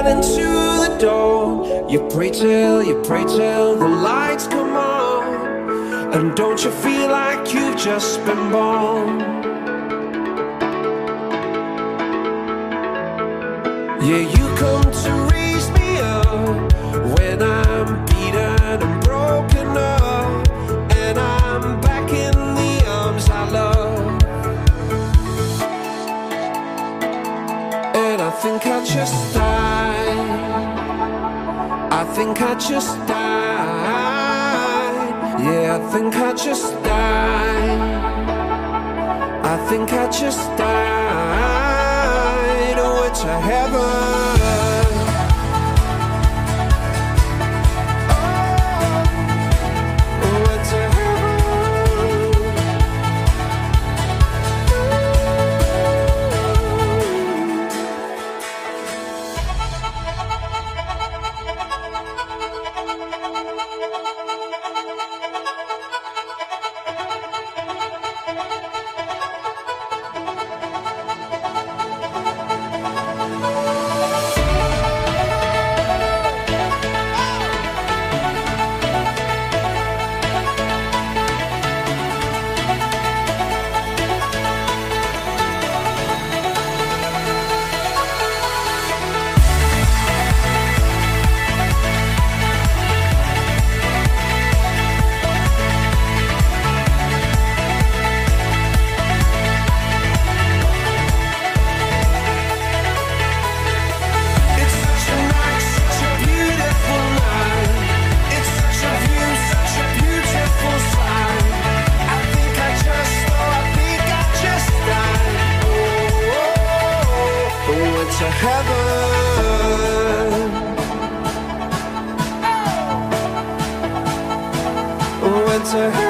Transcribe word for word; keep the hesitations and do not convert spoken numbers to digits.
out into the dawn. You pray till, you pray till the lights come on. And don't you feel like you've just been born? Yeah, you come to raise me up when I'm beaten and broken up, and I'm back in the arms I love. And I think I just died. I think I just died. Yeah, I think I just died. I think I just died. Oh, it's a heaven. Heaven went to heaven.